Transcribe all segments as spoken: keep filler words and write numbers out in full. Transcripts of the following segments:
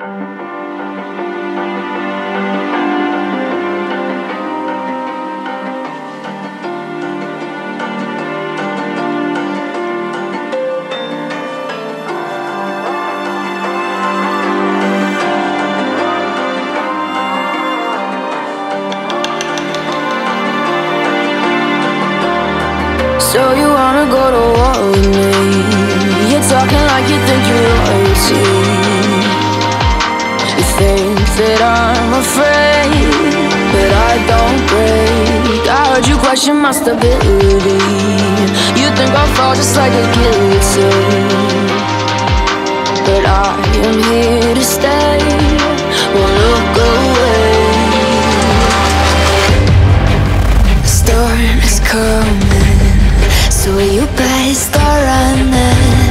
So you wanna go to war with me? You're talking like you think you're royalty. You think that I'm afraid, but I don't break. I heard you question my stability. You think I'll fall just like a guillotine, but I am here to stay. Won't look away. The storm is coming, so you better start running.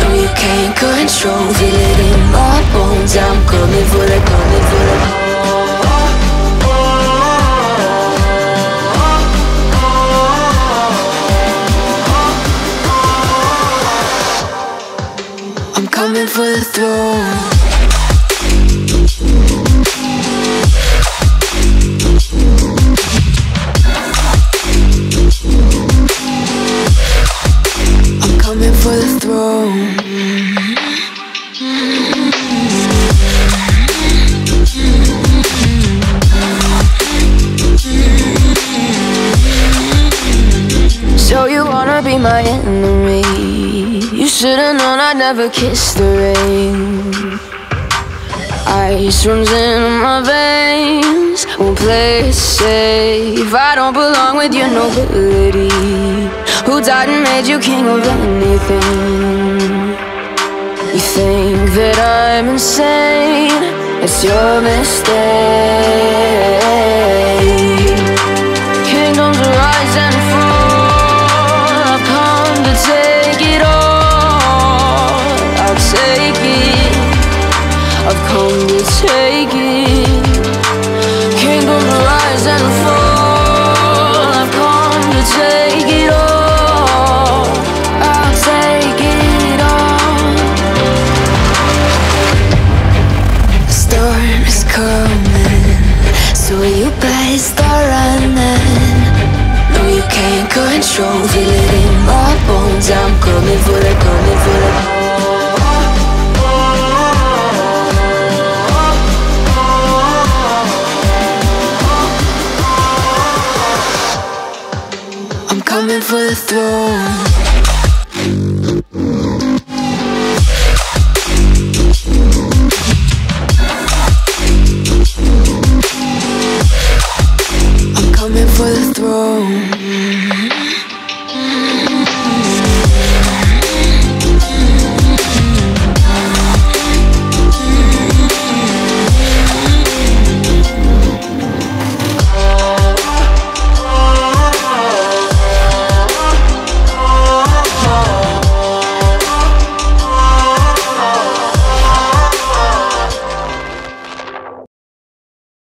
No, you can't control. Feel it in my bones. I'm coming for the, coming for the. I'm coming for the throne. For the throne. So you wanna be my enemy? You should've known I'd never kiss the rain. Ice runs in my veins, won't play it safe. I don't belong with your nobility. Who died and made you king of anything? You think that I'm insane? It's your mistake. Kingdoms rise and fall. I've come to take it all. I'll take it. I've come to take it. Kingdoms rise and fall. I've come to take it all. Control.